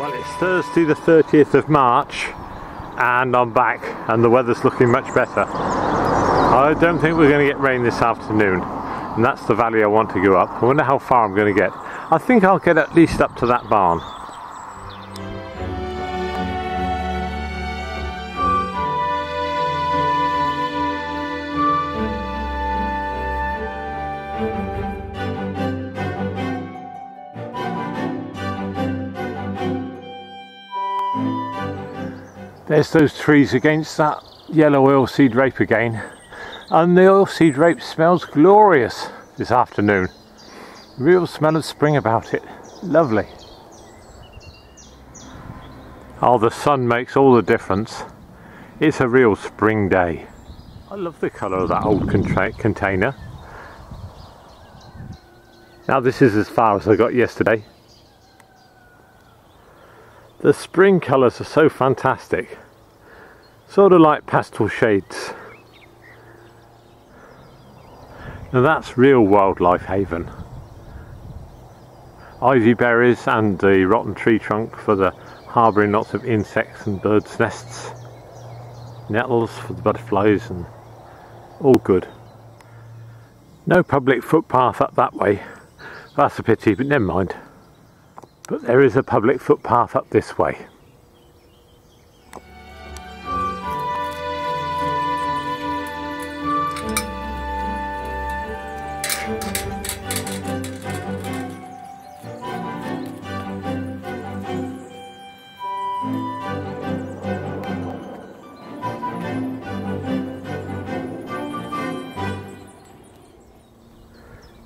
Well, it's Thursday the 30th of March and I'm back and the weather's looking much better. I don't think we're going to get rain this afternoon, and that's the valley I want to go up. I wonder how far I'm going to get. I think I'll get at least up to that barn. There's those trees against that yellow oilseed rape again, and the oilseed rape smells glorious this afternoon. Real smell of spring about it. Lovely. Oh, the sun makes all the difference. It's a real spring day. I love the colour of that old container. Now this is as far as I got yesterday. The spring colours are so fantastic, sort of like pastel shades. Now that's real wildlife haven. Ivy berries and the rotten tree trunk for the harbouring lots of insects and birds' nests. Nettles for the butterflies and all good. No public footpath up that way. That's a pity, but never mind. But there is a public footpath up this way.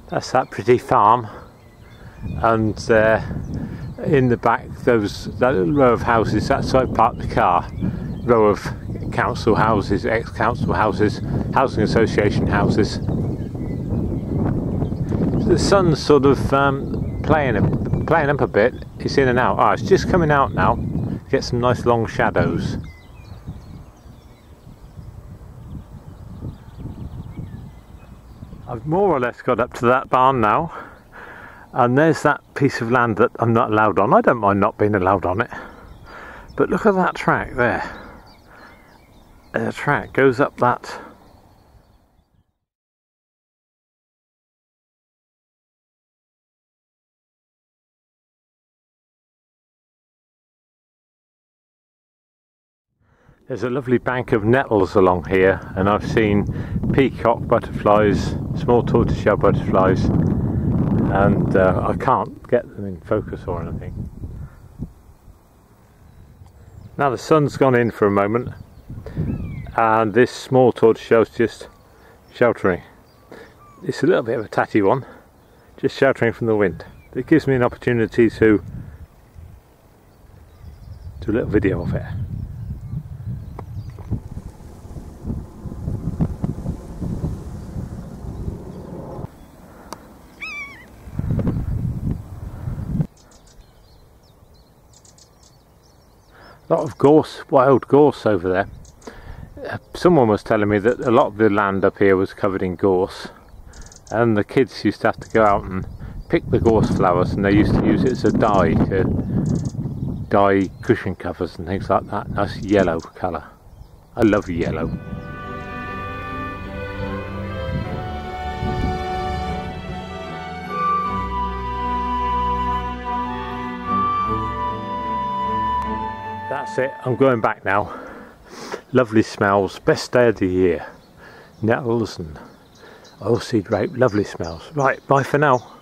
That's that pretty farm, and in the back, that little row of houses. That's where I parked the car. Row of council houses, ex-council houses, housing association houses. The sun's sort of playing up a bit. It's in and out. Ah, it's just coming out now. Get some nice long shadows. I've more or less got up to that barn now. And there's that piece of land that I'm not allowed on. I don't mind not being allowed on it. But look at that track there. The track goes up that. There's a lovely bank of nettles along here, and I've seen peacock butterflies, small tortoiseshell butterflies. And I can't get them in focus or anything. Now the sun's gone in for a moment, and this small tortoiseshell's just sheltering. It's a little bit of a tatty one, just sheltering from the wind. It gives me an opportunity to do a little video of it. A lot of gorse, wild gorse over there. Someone was telling me that a lot of the land up here was covered in gorse, and the kids used to have to go out and pick the gorse flowers, and they used to use it as a dye to dye cushion covers and things like that. Nice yellow colour. I love yellow. That's it, I'm going back now. Lovely smells, best day of the year. Nettles and oilseed rape, lovely smells. Right, bye for now.